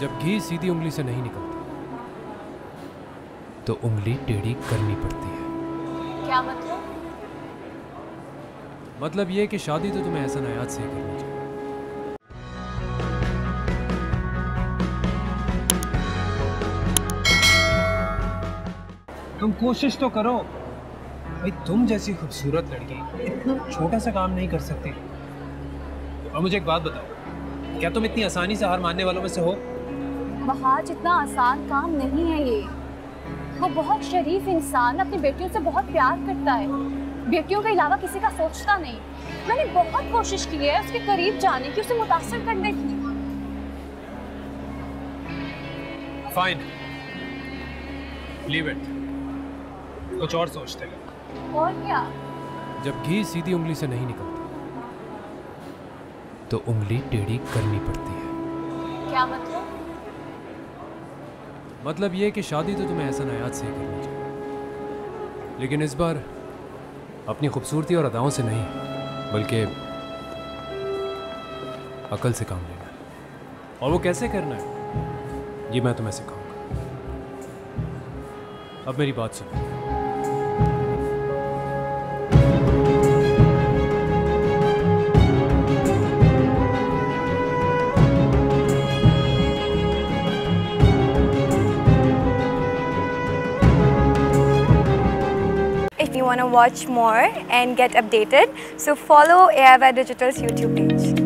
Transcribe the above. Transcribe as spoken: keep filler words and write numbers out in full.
जब घी सीधी उंगली से नहीं निकलती तो उंगली टेढ़ी करनी पड़ती है। क्या मतलब? मतलब ये कि शादी तो तुम्हें ऐसा नायाद से करनी चाहिए। तुम कोशिश तो करो भाई, तुम जैसी खूबसूरत लड़की इतना छोटा सा काम नहीं कर सकती। और मुझे एक बात बताओ, क्या तुम इतनी आसानी से हार मानने वालों में से हो? बहाज, इतना आसान काम नहीं है ये। वो बहुत शरीफ इंसान, अपनी बेटियों से बहुत प्यार करता है, बेटियों के अलावा किसी का सोचता नहीं। मैंने बहुत कोशिश की है उसके करीब जाने की, उसे मुतासर करने की। फाइन, लीव इट, कुछ और सोचते हैं। और क्या? जब घी सीधी उंगली से नहीं निकलती तो उंगली टेढ़ी करनी पड़ती है। क्या मतलब? मतलब ये कि शादी तो तुम्हें ऐसा नायाद से करनी चाहिए, लेकिन इस बार अपनी खूबसूरती और अदाओं से नहीं बल्कि अकल से काम लेना है। और वो कैसे करना है ये मैं तुम्हें सिखाऊंगा। अब मेरी बात सुनो। If you want to watch more and get updated, so follow A I Y Digital's YouTube page.